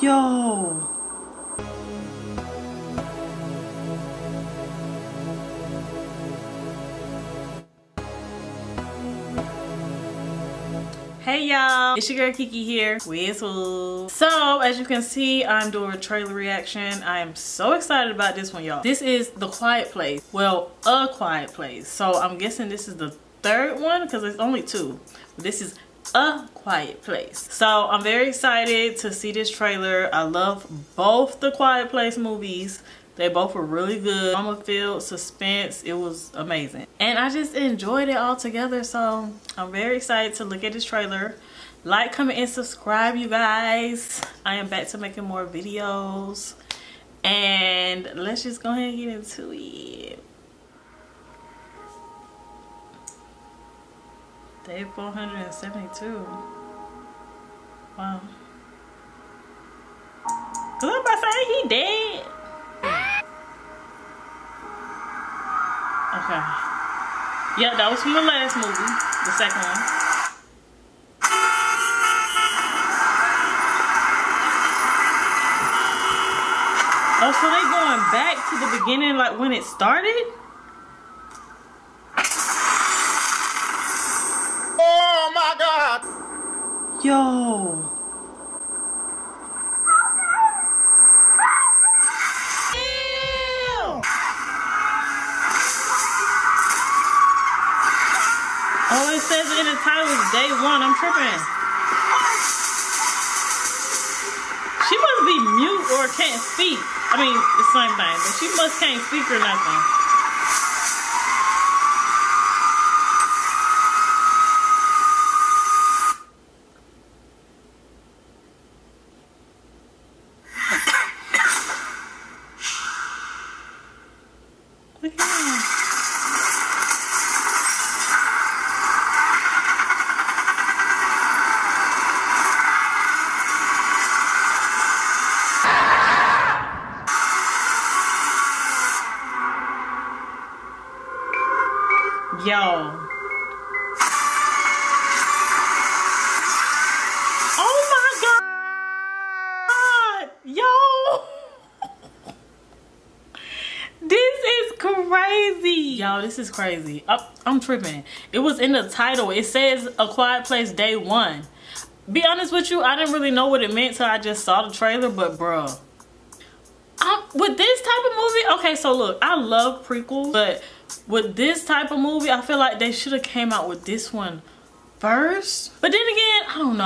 Yo! Hey y'all, it's your girl Kiki here with Woo. So as you can see, I'm doing a trailer reaction. I am so excited about this one, y'all. This is The Quiet Place. Well, A Quiet Place. So I'm guessing this is the third one because there's only two. This is A Quiet Place. So I'm very excited to see this trailer. I love both The Quiet Place movies. They both were really good. Drama filled, suspense, it was amazing. And I just enjoyed it all together. So I'm very excited to look at this trailer. Like, comment, and subscribe, you guys. I am back to making more videos. And let's just go ahead and get into it. Day 472. Wow. Cause I'm about to say he dead. Okay. Yeah, that was from the last movie, the second one. Oh, so they going back to the beginning, like when it started? Oh my God! Yo! Oh, it says in the title is Day One. I'm tripping. She must be mute or can't speak. I mean, it's the same thing, but she must can't speak or nothing. Yo. Oh my God. Yo. This is crazy. Y'all, this is crazy. I'm tripping. It was in the title. It says A Quiet Place Day One. Be honest with you, I didn't really know what it meant till I just saw the trailer, but bruh. With this type of movie, okay, so look, I love prequels, but with this type of movie, I feel like they should have came out with this one first. But then again, I don't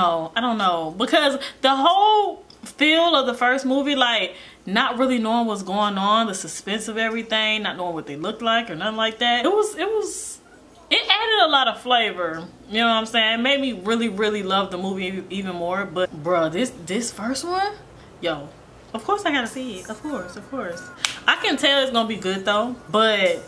know. Because the whole feel of the first movie, like not really knowing what's going on, the suspense of everything, not knowing what they look like or nothing like that. It added a lot of flavor. You know what I'm saying? It made me really, really love the movie even more. But bruh, this first one, yo. Of course I gotta see it. Of course. I can tell it's gonna be good though, but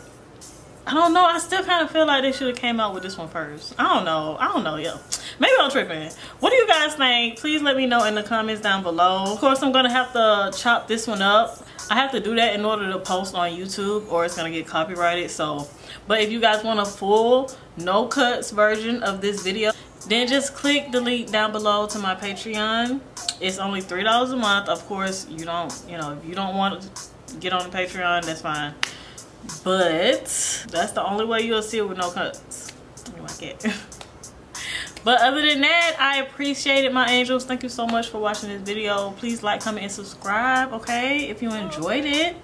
I don't know. I still kind of feel like they should have came out with this one first. I don't know, yo. Maybe I'm tripping. What do you guys think? Please let me know in the comments down below. Of course, I'm gonna have to chop this one up. I have to do that in order to post on YouTube or it's gonna get copyrighted, so. But if you guys want a full, no cuts version of this video, then just click the link down below to my Patreon. It's only $3 a month. Of course, if you don't want to get on the Patreon, that's fine. But that's the only way you'll see it with no cuts. You like it. But other than that, I appreciate it, my angels. Thank you so much for watching this video. Please like, comment, and subscribe, okay? If you enjoyed it.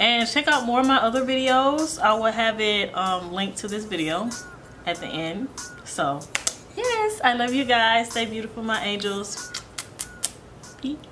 And check out more of my other videos. I will have it linked to this video at the end. So, yes, I love you guys. Stay beautiful, my angels. Peace.